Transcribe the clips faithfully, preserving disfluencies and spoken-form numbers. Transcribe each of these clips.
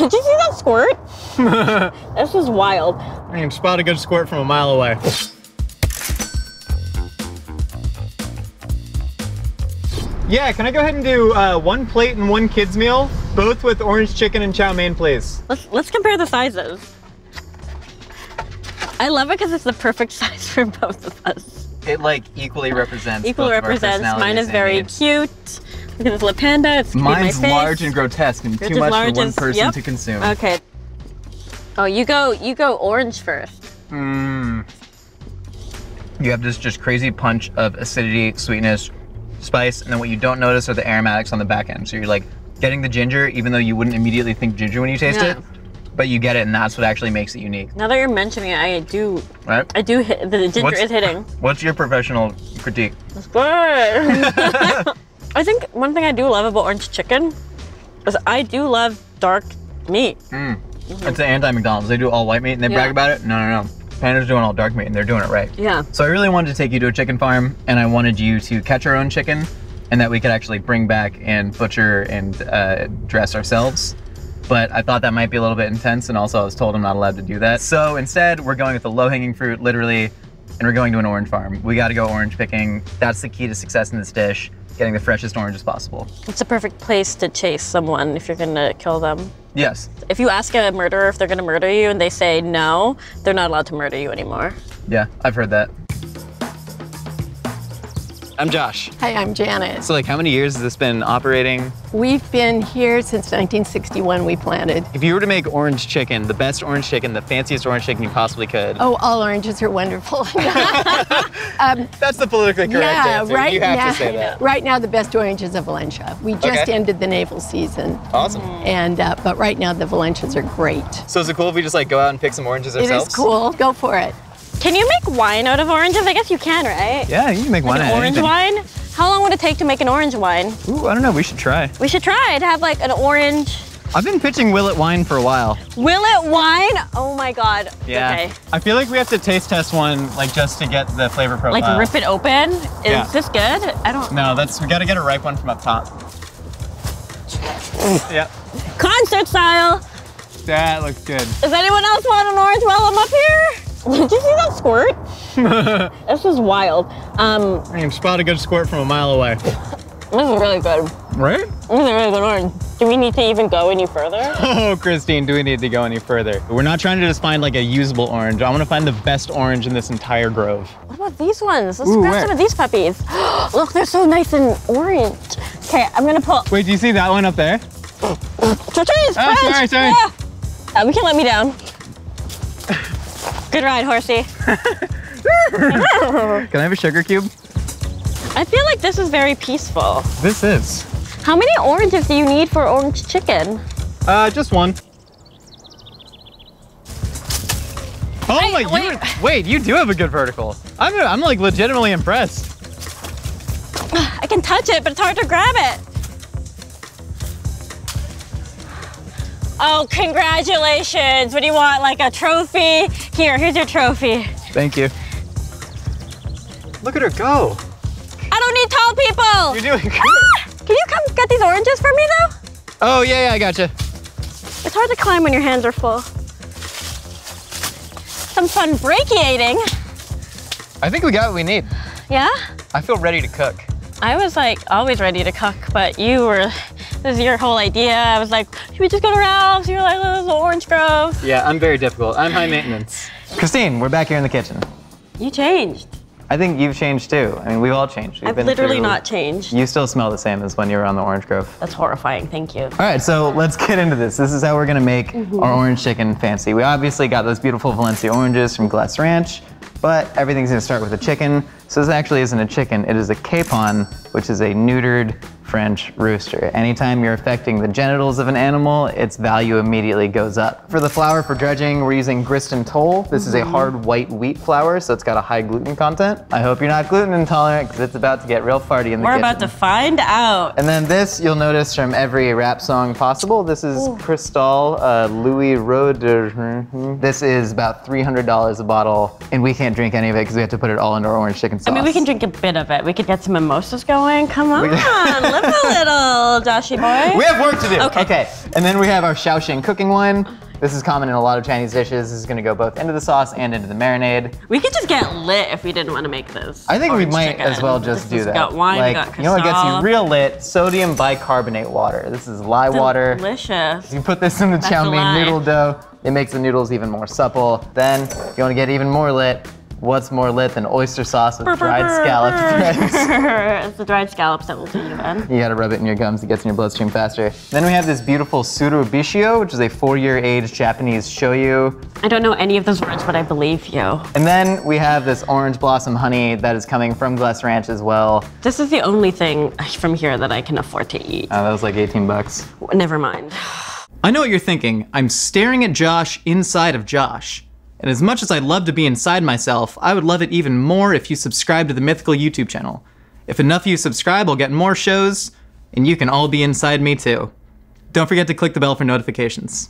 Did you see that squirt? This is wild. I can spot a good squirt from a mile away. Yeah, can I go ahead and do uh, one plate and one kid's meal? Both with orange chicken and chow mein, please. Let's, let's compare the sizes. I love it because it's the perfect size for both of us. It like equally represents Equally represents. Mine is very cute. Look at this little panda. It's Mine's my face. large and grotesque and Yours too much for one is, person yep. to consume. Okay. Oh, you go you go orange first. Mmm. You have this just crazy punch of acidity, sweetness, spice, and then what you don't notice are the aromatics on the back end. So you're like getting the ginger, even though you wouldn't immediately think ginger when you taste yeah. it. But you get it, and that's what actually makes it unique. Now that you're mentioning it, I do. Right? I do hit, the ginger what's, is hitting. What's your professional critique? It's good. I think one thing I do love about orange chicken is I do love dark meat. Mm. Mm-hmm. It's the anti-McDonald's. They do all white meat and they yeah. brag about it. No, no, no. Panda's doing all dark meat and they're doing it right. Yeah. So I really wanted to take you to a chicken farm, and I wanted you to catch our own chicken, and that we could actually bring back and butcher and uh, dress ourselves. But I thought that might be a little bit intense, and also I was told I'm not allowed to do that. So instead, we're going with the low-hanging fruit, literally, and we're going to an orange farm. We gotta go orange picking. That's the key to success in this dish, getting the freshest oranges possible. It's a perfect place to chase someone if you're gonna kill them. Yes. If you ask a murderer if they're gonna murder you and they say no, they're not allowed to murder you anymore. Yeah, I've heard that. I'm Josh. Hi, I'm Janet. So like how many years has this been operating? We've been here since nineteen sixty-one, we planted. If you were to make orange chicken, the best orange chicken, the fanciest orange chicken you possibly could. Oh, all oranges are wonderful. um, That's the politically correct yeah, answer. Right you have now, to say that. Right now, the best orange is a Valencia. We just okay. ended the navel season. Awesome. And uh, But right now, the Valencias are great. So is it cool if we just like go out and pick some oranges ourselves? It is cool. Go for it. Can you make wine out of oranges? I guess you can, right? Yeah, you can make wine out of orange wine? How long would it take to make an orange wine? Ooh, I don't know, we should try. We should try to have like an orange. I've been pitching Will It Wine for a while. Will It Wine? Oh my God, yeah. Okay. I feel like we have to taste test one like just to get the flavor profile. Like rip it open? Is yeah. this good? I don't know. No, that's, we gotta get a ripe one from up top. yeah. Concert style. That looks good. Does anyone else want an orange while I'm up here? Did you see that squirt? This is wild. Um, I can spot a good squirt from a mile away. This is really good. Right? This is a really good orange. Do we need to even go any further? Oh, Christine, do we need to go any further? We're not trying to just find like a usable orange. I want to find the best orange in this entire grove. What about these ones? Let's Ooh, grab where? some of these puppies. Look, they're so nice and orange. Okay, I'm gonna pull. Wait, do you see that one up there? It's French. Oh, sorry, sorry. Yeah. Uh, we can't let me down. Good ride, horsey. Can I have a sugar cube? I feel like this is very peaceful. This is. How many oranges do you need for orange chicken? Uh, just one. Oh I, my, wait. You, wait, you do have a good vertical. I'm, I'm like legitimately impressed. I can touch it, but it's hard to grab it. Oh, congratulations. What do you want, like a trophy? Here, here's your trophy. Thank you. Look at her go. I don't need tall people. You're doing good. Ah! Can you come get these oranges for me though? Oh, yeah, yeah, I gotcha. It's hard to climb when your hands are full. Some fun brachiating. I think we got what we need. Yeah? I feel ready to cook. I was like always ready to cook, but you were, this is your whole idea. I was like, should we just go to Ralph's? You were like, oh, this is Orange Grove. Yeah, I'm very difficult. I'm high maintenance. Christine, we're back here in the kitchen. You changed. I think you've changed too. I mean, we've all changed. We've I've been literally through, not changed. You still smell the same as when you were on the Orange Grove. That's horrifying, thank you. All right, so let's get into this. This is how we're gonna make mm-hmm. our orange chicken fancy. We obviously got those beautiful Valencia oranges from Gless Ranch, but everything's gonna start with a chicken. So this actually isn't a chicken, it is a capon, which is a neutered French rooster. Anytime you're affecting the genitals of an animal, its value immediately goes up. For the flour for dredging, we're using Gristin Toll. This is a hard white wheat flour, so it's got a high gluten content. I hope you're not gluten intolerant, because it's about to get real farty in the kitchen. We're about to find out. And then this, you'll notice from every rap song possible, this is Ooh. Cristal uh, Louis Roder. This is about three hundred dollars a bottle, and we can't drink any of it, because we have to put it all into our orange chicken sauce. I mean, we can drink a bit of it. We could get some mimosas going, come on. up a little, Joshy boy. We have work to do. Okay. Okay. And then we have our Shaoxing cooking one. This is common in a lot of Chinese dishes. This is gonna go both into the sauce and into the marinade. We could just get lit if we didn't want to make this. I think we might chicken. as well just this do that. Got wine, like, got you know what gets you real lit? Sodium bicarbonate water. This is lye Delicious. water. Delicious. You put this in the That's chow mein noodle dough. It makes the noodles even more supple. Then if you want to get even more lit, what's more lit than oyster sauce with burr, dried burr, scallop burr. threads? It's the dried scallops that will do you in. You gotta rub it in your gums, it gets in your bloodstream faster. Then we have this beautiful Tsuru Bishio, which is a four-year-aged Japanese shoyu. I don't know any of those words, but I believe you. And then we have this orange blossom honey that is coming from Gless Ranch as well. This is the only thing from here that I can afford to eat. Oh, that was like eighteen bucks. Never mind. I know what you're thinking. I'm staring at Josh inside of Josh. And as much as I'd love to be inside myself, I would love it even more if you subscribe to the Mythical YouTube channel. If enough of you subscribe, I'll get more shows, and you can all be inside me too. Don't forget to click the bell for notifications.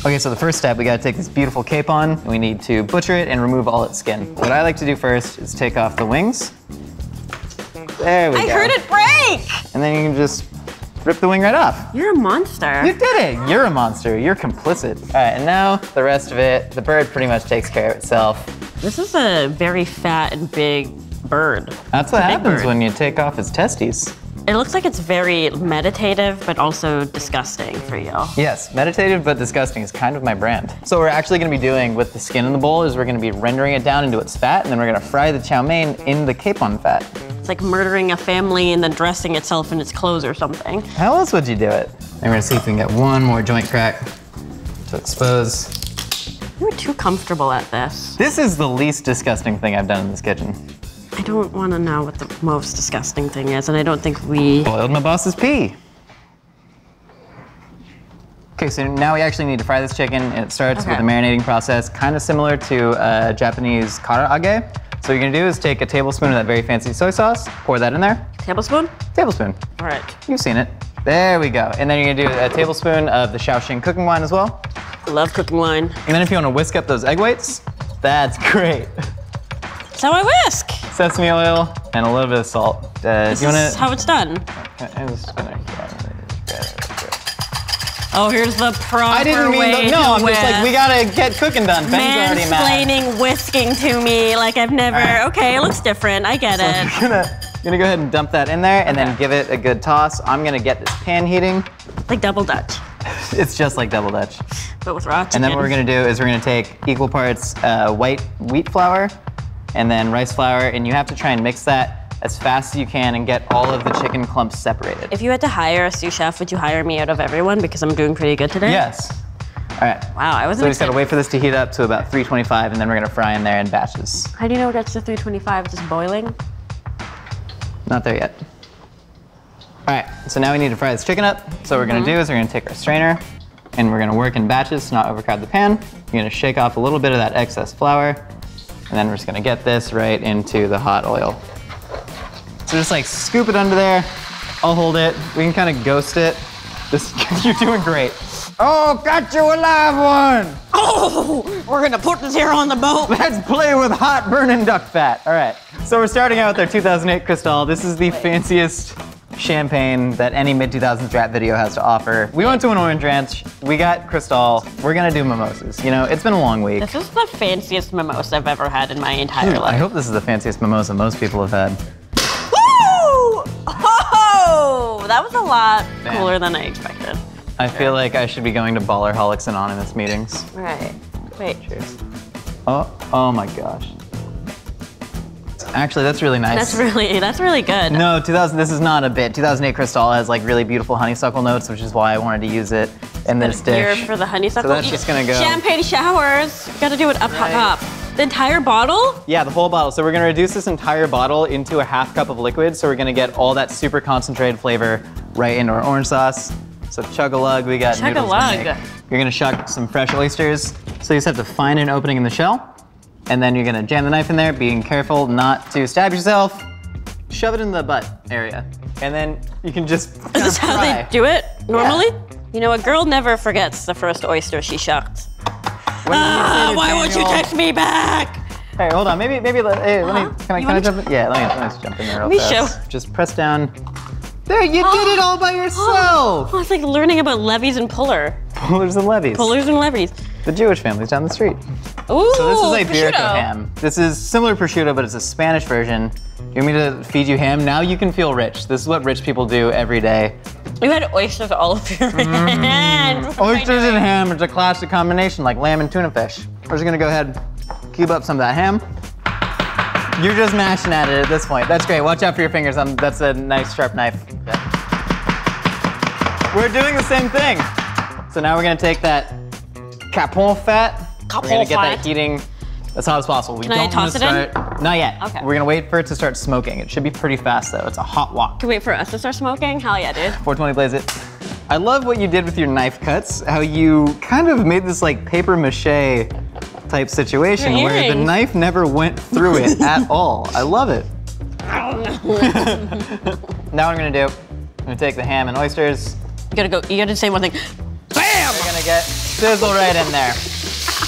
Okay, so the first step, we gotta take this beautiful capon, and we need to butcher it and remove all its skin. What I like to do first is take off the wings. There we I go. I heard it break! And then you can just rip the wing right off. You're a monster. You did it, you're a monster, you're complicit. All right, and now the rest of it, the bird pretty much takes care of itself. This is a very fat and big bird. That's what happens when you take off its testes. It looks like it's very meditative, but also disgusting for you. Yes, meditative but disgusting is kind of my brand. So what we're actually gonna be doing with the skin in the bowl is we're gonna be rendering it down into its fat, and then we're gonna fry the chow mein in the capon fat. It's like murdering a family and then dressing itself in its clothes or something. How else would you do it? And we're gonna see if we can get one more joint crack to expose. You were too comfortable at this. This is the least disgusting thing I've done in this kitchen. I don't want to know what the most disgusting thing is, and I don't think we... Boiled my boss's pee. Okay, so now we actually need to fry this chicken, and it starts okay. with a marinating process, kind of similar to uh, Japanese karaage. So what you're gonna do is take a tablespoon of that very fancy soy sauce, pour that in there. Tablespoon? Tablespoon. All right. You've seen it. There we go. And then you're gonna do a tablespoon of the Shaoxing cooking wine as well. I love cooking wine. And then if you want to whisk up those egg whites, that's great. That's how I whisk. Sesame oil and a little bit of salt. Uh, this do you wanna... is how it's done. I'm just gonna... Oh, here's the proper I didn't mean way the, no, I'm whisk. Just like, we gotta get cooking done. Ben's Mansplaining whisking to me like I've never, right. okay, it looks different, I get so it. We're gonna, gonna go ahead and dump that in there and okay. then give it a good toss. I'm gonna get this pan heating. Like double Dutch. It's just like double Dutch. But with raw chicken. And then what we're gonna do is we're gonna take equal parts uh, white wheat flour and then rice flour, and you have to try and mix that as fast as you can and get all of the chicken clumps separated. If you had to hire a sous chef, would you hire me out of everyone because I'm doing pretty good today? Yes. All right. Wow, I wasn't So we just gotta wait for this to heat up to about three twenty-five, and then we're gonna fry in there in batches. How do you know it gets to three twenty-five? Just boiling? Not there yet. All right, so now we need to fry this chicken up. So what we're gonna mm-hmm. do is we're gonna take our strainer, and we're gonna work in batches to not overcrowd the pan. You're gonna shake off a little bit of that excess flour, and then we're just gonna get this right into the hot oil. So just like scoop it under there. I'll hold it. We can kind of ghost it. This, you're doing great. Oh, got you a live one. Oh, we're gonna put this here on the boat. Let's play with hot burning duck fat. All right. So we're starting out with our two thousand eight Cristal. This is the fanciest champagne that any mid two thousands rap video has to offer. We went to an orange ranch, we got Cristal, we're gonna do mimosas. You know, it's been a long week. This is the fanciest mimosa I've ever had in my entire Dude, life. I hope this is the fanciest mimosa most people have had. Woo! Oh, that was a lot Man. cooler than I expected. I feel like I should be going to Ballerholics Anonymous meetings. All right, wait. Cheers. Oh, oh my gosh. Actually, that's really nice. That's really, that's really good. No, two thousand. This is not a bit. two thousand eight Cristal has like really beautiful honeysuckle notes, which is why I wanted to use it in this dish. Here for the honeysuckle. So that's just gonna go. Champagne showers. Got to do it up right. up. The entire bottle? Yeah, the whole bottle. So we're gonna reduce this entire bottle into a half cup of liquid. So we're gonna get all that super concentrated flavor right into our orange sauce. So chug-a-lug, we got chug-a-lug. noodles to make. You're gonna shuck some fresh oysters. So you just have to find an opening in the shell. And then you're gonna jam the knife in there, being careful not to stab yourself. Shove it in the butt area. And then you can just Is this fry. how they do it normally? Yeah. You know, a girl never forgets the first oyster she shucked. Ah, why manual. won't you take me back? Hey, hold on, maybe, maybe, hey, uh-huh. let me, can I, can I jump in? Yeah, let me, let me just jump in there real let me fast. Show. Just press down There, you oh. did it all by yourself. Oh, it's like learning about levies and puller. Pullers and levies. Pullers and levies. The Jewish family's down the street. Ooh, so this is Iberico ham. This is similar to prosciutto, but it's a Spanish version. You want me to feed you ham? Now you can feel rich. This is what rich people do every day. You had oysters all over your hand. Mm. Oysters and ham is a classic combination, like lamb and tuna fish. We're just gonna go ahead and cube up some of that ham. You're just mashing at it at this point. That's great. Watch out for your fingers. Um, that's a nice sharp knife. We're doing the same thing. So now we're gonna take that capon fat. Capon we're gonna get fat. that heating as hot as possible. We Can don't I toss wanna it start, in? Not yet. Okay. We're gonna wait for it to start smoking. It should be pretty fast though. It's a hot wok. Can we wait for us to start smoking? Hell yeah, dude. four twenty blaze it. I love what you did with your knife cuts. How you kind of made this like paper mache type situation where the knife never went through it at all. I love it. I don't know. Now what I'm gonna do, I'm gonna take the ham and oysters. You gotta go, you gotta say one thing. Bam! We're gonna get sizzle right in there.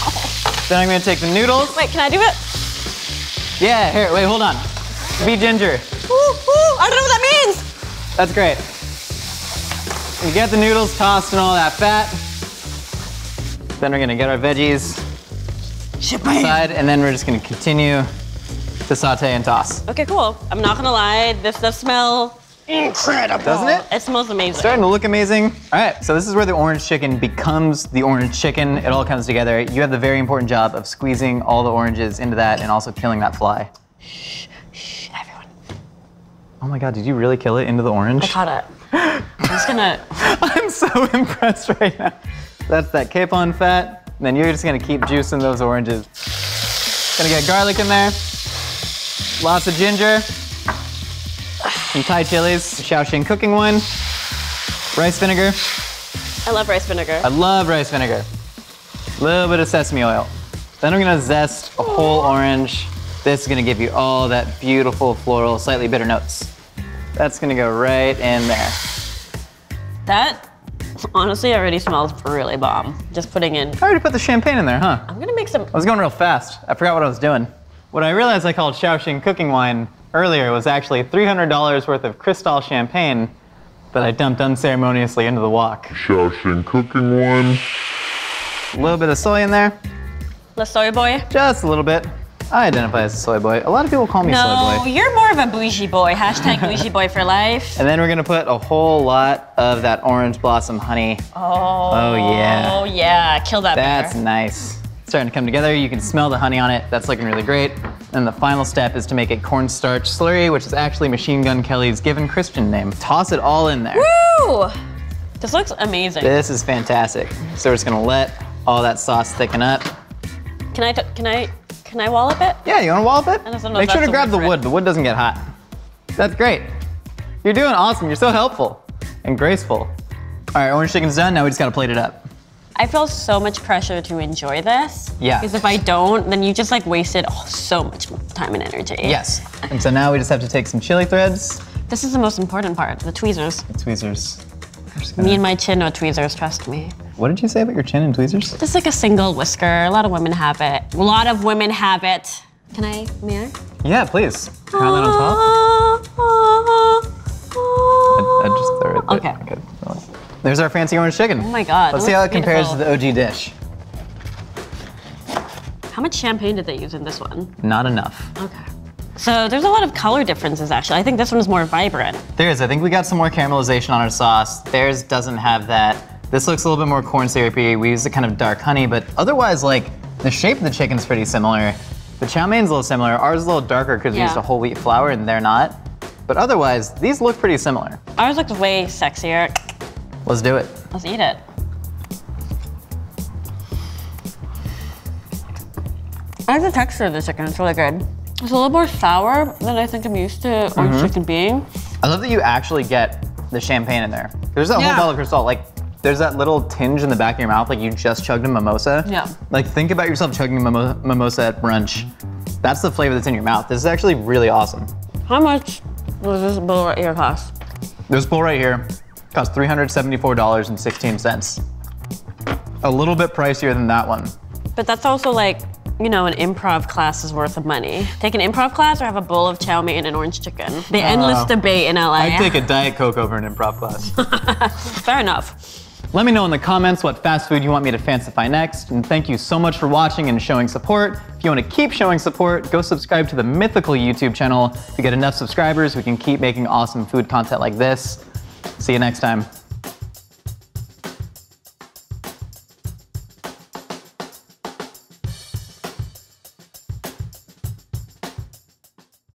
Ow. Then I'm gonna take the noodles. Wait, can I do it? Yeah, here, wait, hold on. Be ginger. Ooh, ooh, I don't know what that means. That's great. You get the noodles tossed and all that fat. Then we're gonna get our veggies. Side, and then we're just gonna continue to saute and toss. Okay, cool. I'm not gonna lie, this does smell incredible. Doesn't it? It smells amazing. It's starting to look amazing. All right, so this is where the orange chicken becomes the orange chicken. It all comes together. You have the very important job of squeezing all the oranges into that and also killing that fly. Shh, shh, everyone. Oh my God, did you really kill it into the orange? I caught it. I'm just gonna. I'm so impressed right now. That's that capon fat. And then you're just gonna keep juicing those oranges. Gonna get garlic in there, lots of ginger, some Thai chilies, Shaoxing cooking one, rice vinegar. I love rice vinegar. I love rice vinegar. A little bit of sesame oil. Then I'm gonna zest a whole orange. This is gonna give you all that beautiful floral, slightly bitter notes. That's gonna go right in there. That. Honestly, it already smells really bomb. Just putting in. I already put the champagne in there, huh? I'm gonna make some. I was going real fast. I forgot what I was doing. What I realized I called Shaoxing cooking wine earlier was actually three hundred dollars worth of Cristal champagne that I dumped unceremoniously into the wok. Shaoxing cooking wine. A little bit of soy in there. The soy boy? Just a little bit. I identify as a soy boy. A lot of people call me no, soy boy. No, you're more of a bougie boy. Hashtag bougie boy for life. And then we're gonna put a whole lot of that orange blossom honey. Oh. Oh yeah. Oh yeah, kill that That's butter. nice. It's starting to come together. You can smell the honey on it. That's looking really great. And the final step is to make a cornstarch slurry, which is actually Machine Gun Kelly's given Christian name. Toss it all in there. Woo! This looks amazing. This is fantastic. So we're just gonna let all that sauce thicken up. Can I, can I? Can I wallop it? Yeah, you wanna wallop it? Make sure to grab the wood. The wood doesn't get hot. That's great. You're doing awesome. You're so helpful and graceful. All right, orange chicken's done. Now we just gotta plate it up. I feel so much pressure to enjoy this. Yeah. Because if I don't, then you just like wasted oh, so much time and energy. Yes. And so now we just have to take some chili threads. This is the most important part, the tweezers. The tweezers. Gonna... Me and my chin are tweezers, trust me. What did you say about your chin and tweezers? Just like a single whisker. A lot of women have it. A lot of women have it. Can I, may I? Yeah, please. Can I uh, that on top? Uh, I, I just threw it there. Okay. Okay. There's our fancy orange chicken. Oh my God. Let's see how it compares beautiful. to the O G dish. How much champagne did they use in this one? Not enough. Okay. So there's a lot of color differences, actually. I think this one is more vibrant. There is. I think we got some more caramelization on our sauce. Theirs doesn't have that. This looks a little bit more corn syrupy. We use a kind of dark honey, but otherwise, like, the shape of the chicken's pretty similar. The chow mein's a little similar. Ours is a little darker because yeah. we used a whole wheat flour and they're not. But otherwise, these look pretty similar. Ours looks way sexier. Let's do it. Let's eat it. I like the texture of the chicken. It's really good. It's a little more sour than I think I'm used to orange mm-hmm. chicken being. I love that you actually get the champagne in there. There's that yeah. whole bottle of Cristal. Like, there's that little tinge in the back of your mouth like you just chugged a mimosa. Yeah. Like, think about yourself chugging a mimo mimosa at brunch. That's the flavor that's in your mouth. This is actually really awesome. How much does this bowl right here cost? This bowl right here costs three hundred seventy-four dollars and sixteen cents. A little bit pricier than that one. But that's also like you know, an improv class is worth of money. Take an improv class or have a bowl of chow mein and an orange chicken. The uh, endless debate in L A. I'd take a Diet Coke over an improv class. Fair enough. Let me know in the comments what fast food you want me to fancify next, and thank you so much for watching and showing support. If you want to keep showing support, go subscribe to the Mythical YouTube channel. If you get enough subscribers, we can keep making awesome food content like this. See you next time.